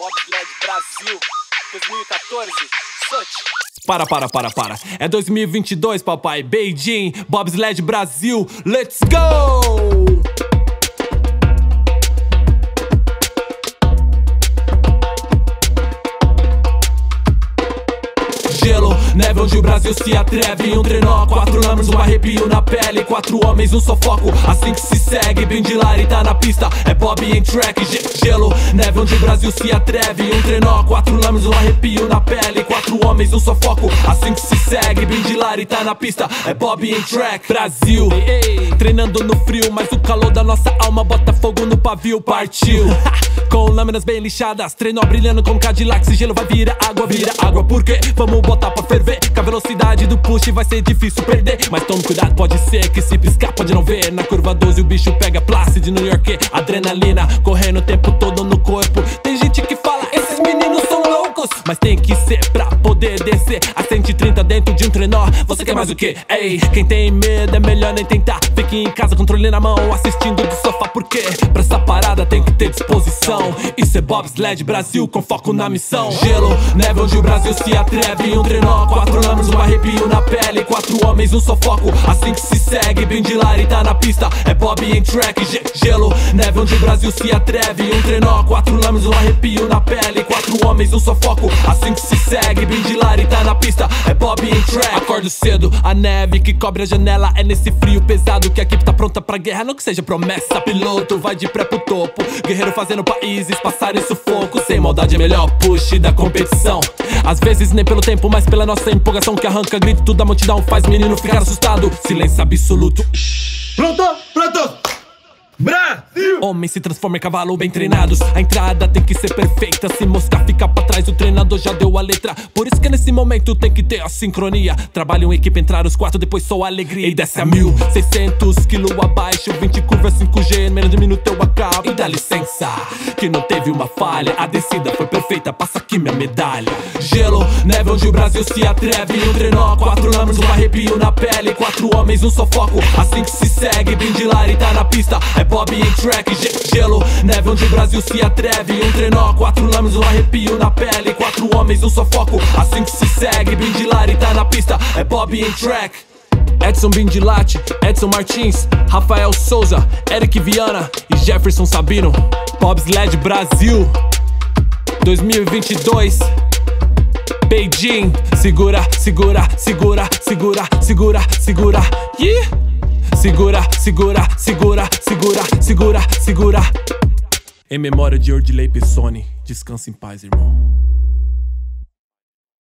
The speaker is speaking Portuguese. Bobsled Brasil 2014, Sochi. Para. É 2022, papai. Beijing, Bobsled Brasil. Let's go! Gelo, neve onde o Brasil se atreve. Um trenó, quatro lamas, um arrepio na pele. Quatro homens, um sofoco, assim que se segue. Bindelati tá na pista, é Bob em track. Gelo, neve onde o Brasil se atreve. Um trenó, quatro lamas, um arrepio na pele. Quatro homens, um sofoco, assim que se segue. Bindelati tá na pista, é Bob em track. Brasil, treinando no frio, mas o calor da nossa alma bota fogo no pavio. Partiu, com lâminas bem lixadas, trenó brilhando como Cadillac. Se gelo vai vira água, porque vamos botar pra ferver. Com a velocidade do push vai ser difícil perder, mas tome cuidado, pode ser que se piscar pode não ver. Na curva 12 o bicho pega, Placid New York, adrenalina correndo o tempo todo no corpo. Tem gente que fala, esses meninos são loucos, mas tem que ser pra poder descer a 130 dentro de um trenó. Você quer mais o que? Ei, quem tem medo é melhor nem tentar. Fique em casa, controle na mão, assistindo do sofá, porque pra essa parada tem que ter disposição. Isso é Bobsled Brasil, com foco na missão. Gelo, neve onde o Brasil se atreve. Um trenó, quatro lamas, um arrepio na pele. Quatro homens, um sofoco, assim que se segue. Bindelati tá na pista, é Bob em track. Gelo, neve onde o Brasil se atreve. Um trenó, quatro lamas, um arrepio na pele. Quatro homens, um sofoco, assim que se segue. Bindelati tá na pista, é Bob em track. Acordo cedo, a neve que cobre a janela. É nesse frio pesado que a equipe tá pronta pra guerra. Não que seja promessa, piloto vai de pré pro topo. Guerreiro fazendo países passarem sufoco. Sem maldade é melhor push da competição. Às vezes nem pelo tempo, mas pela nossa empolgação que arranca grito da multidão, faz menino ficar assustado. Silêncio absoluto. Pronto! Brasil! Homem se transforma em cavalo, bem treinados. A entrada tem que ser perfeita. Se moscar, fica pra trás, o treinador já deu a letra. Por isso que nesse momento tem que ter a sincronia. Trabalham em equipe, entrar os quatro, depois só alegria. E desce a 1.600 quilos abaixo, 20 curvas, 5G, menos de um minuto eu acabo. E dá licença, que não teve uma falha. A descida foi perfeita, passa aqui minha medalha. Gelo, neve onde o Brasil se atreve. Um trenó, quatro lamas, um arrepio na pele. Quatro homens, um sofoco, assim que se segue. Bindelati tá na pista, é Bob em track. Gelo, neve onde o Brasil se atreve. Um trenó, quatro lamas, um arrepio na pele. Quatro homens, um sofoco, assim que se segue. Bindelati tá na pista, é Bob em track. Edson Bindelati, Edson Martins, Rafael Souza, Eric Viana e Jefferson Sabino. Bobsled Brasil 2022, Beijing. Segura. Yeah. Segura. Em memória de Ordilei Pessone, descansa em paz, irmão.